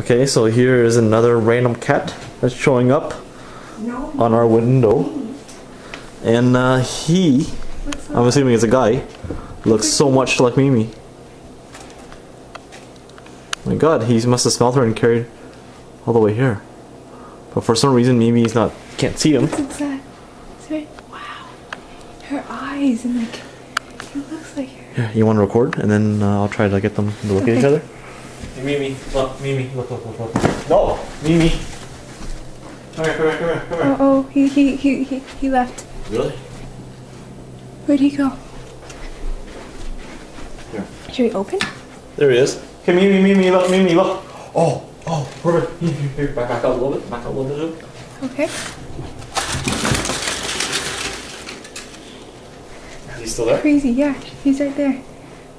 Okay, so here is another random cat that's showing up on our window. And he, I'm assuming it's a guy, looks so much like Mimi. My god, he must have smelled her and carried all the way here. But for some reason Mimi's not, can't see him. Wow. Her eyes and like, it looks like her. Yeah, you want to record and then I'll try to get them to look at each other. Hey, Mimi, look, Mimi, look. No, Mimi. Come here. Uh-oh, he left. Really? Where'd he go? Here. Should we open? There he is. Okay, Mimi, look. Oh, perfect. Here, back out a little bit. Okay. Is he still there? Crazy, yeah. He's right there.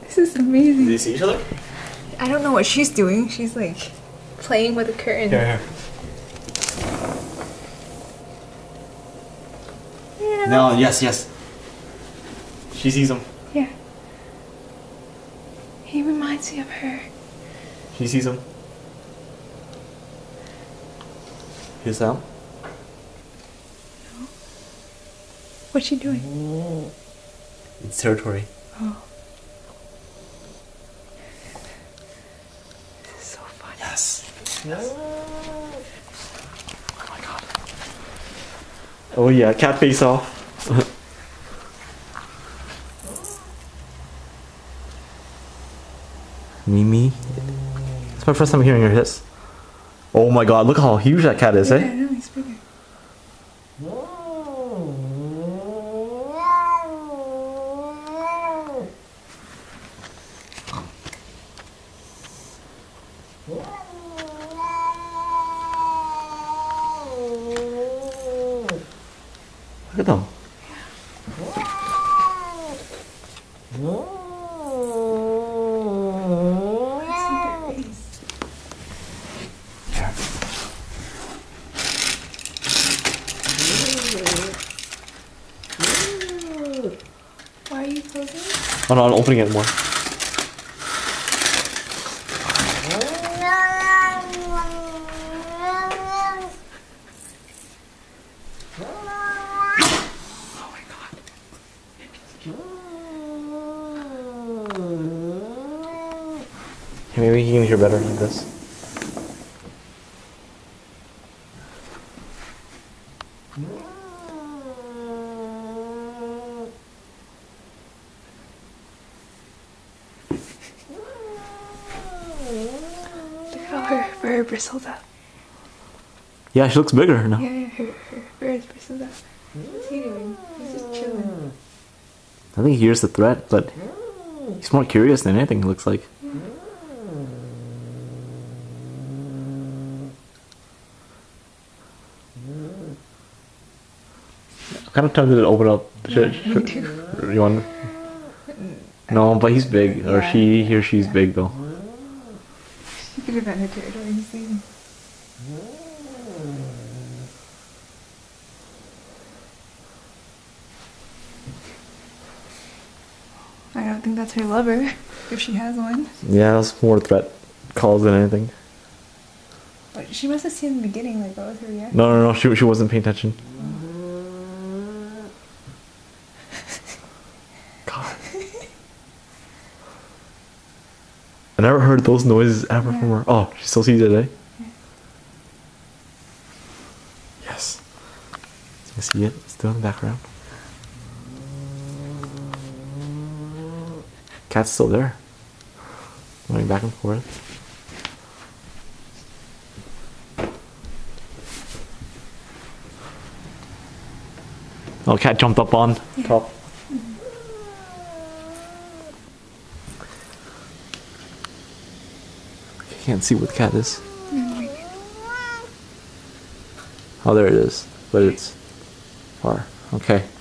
This is amazing. Do they see each other? I don't know what she's doing. She's like playing with a curtain. Here. Yeah. No, yes. She sees him. Yeah. He reminds me of her. She sees him. Here's Al. No. What's she doing? Oh. It's territory. Oh. This is so fun. Yes. Oh my god. Oh yeah, cat face off. Mimi. It's my first time hearing her hiss. Oh my god, look how huge that cat is, eh? Yeah, I know, he's bigger. Look at them. Yeah. Why are you closing? Oh no, I'm opening it more. Oh my god. Maybe he can hear better than this. Her bristles up. Yeah, she looks bigger now. Yeah, her fur is bristled up. What's he doing? He's just chilling. I think he hears the threat, but he's more curious than anything, it looks like. Yeah. I'm kind of tempted to open up. Should you want? No, but he's big, or yeah. She's big though. Could have been her territory, he's leaving. I don't think that's her lover, if she has one. Yeah, that's more threat calls than anything. But she must have seen in the beginning, like what was her reaction? No, she wasn't paying attention. I never heard those noises ever from her. Oh, she still sees it, eh? Yeah. Yes. I see it. It's still in the background. Cat's still there. Running back and forth. Oh, cat jumped up on top. Can't see what the cat is. Oh, there it is, but it's far. Okay.